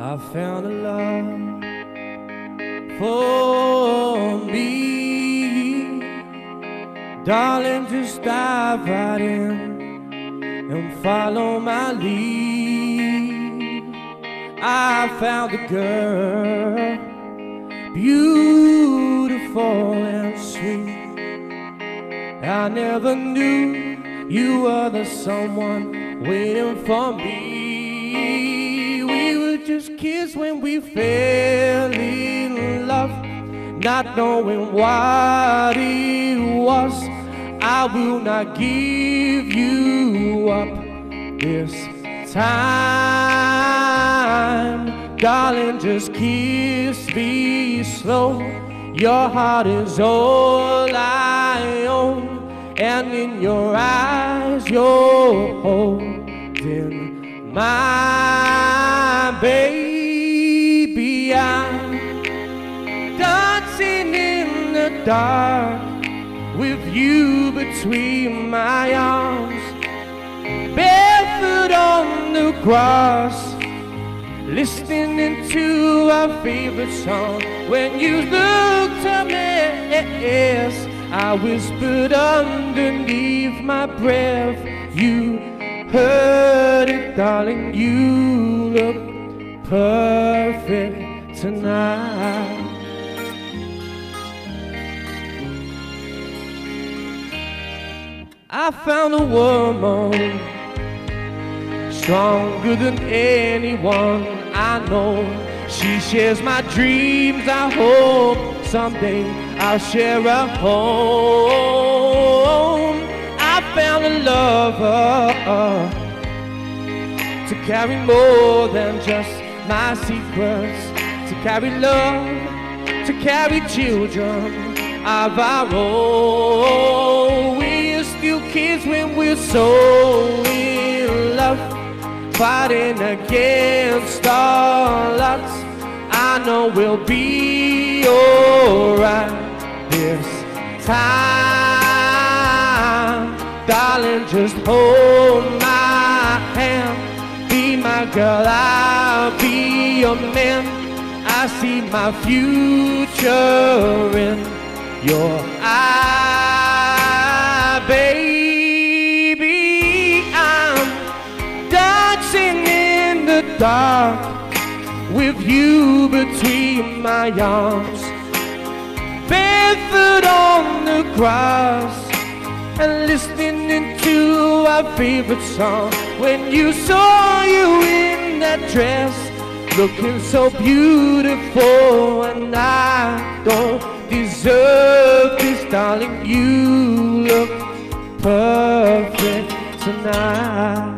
I found a love for me. Darling, just dive right in and follow my lead. I found a girl, beautiful and sweet. I never knew you were the someone waiting for me. Just kiss when we fell in love, not knowing what it was. I will not give you up this time. Darling, just kiss me slow. Your heart is all I own, and in your eyes you're holding mine. Baby, I'm dancing in the dark with you between my arms, barefoot on the grass, listening to our favorite song. When you looked at me, I whispered underneath my breath. You heard it, darling. You look perfect tonight. I found a woman stronger than anyone I know. She shares my dreams. I hope someday I'll share a home. I found a lover to carry more than just my secrets, to carry love, to carry children of our own. We still kids when we're so in love, fighting against all odds. I know we'll be alright this time. Darling, just hold my hand, be my girl, I'll be your man. I see my future in your eye. Baby, I'm dancing in the dark with you between my arms, barefoot on the grass, and listening to our favorite song. When you saw you in that dress, looking so beautiful, and I don't deserve this, darling. You look perfect tonight.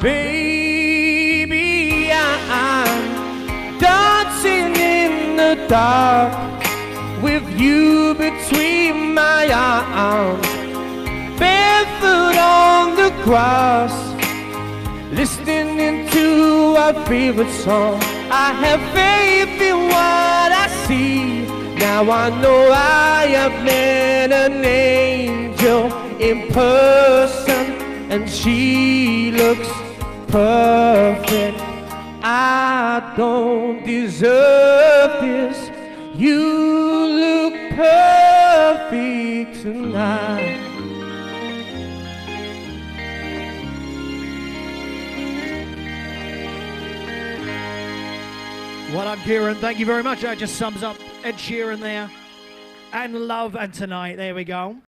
Baby, I'm dancing in the dark with you between my arms, barefoot on the grass, listening to our favorite song. I have faith in what I see. Now I know I have met an angel in person, and she looks perfect. I don't deserve this. You perfect tonight. Well done, Ciaran. Thank you very much. That just sums up Ed Sheeran there. And love and tonight. There we go.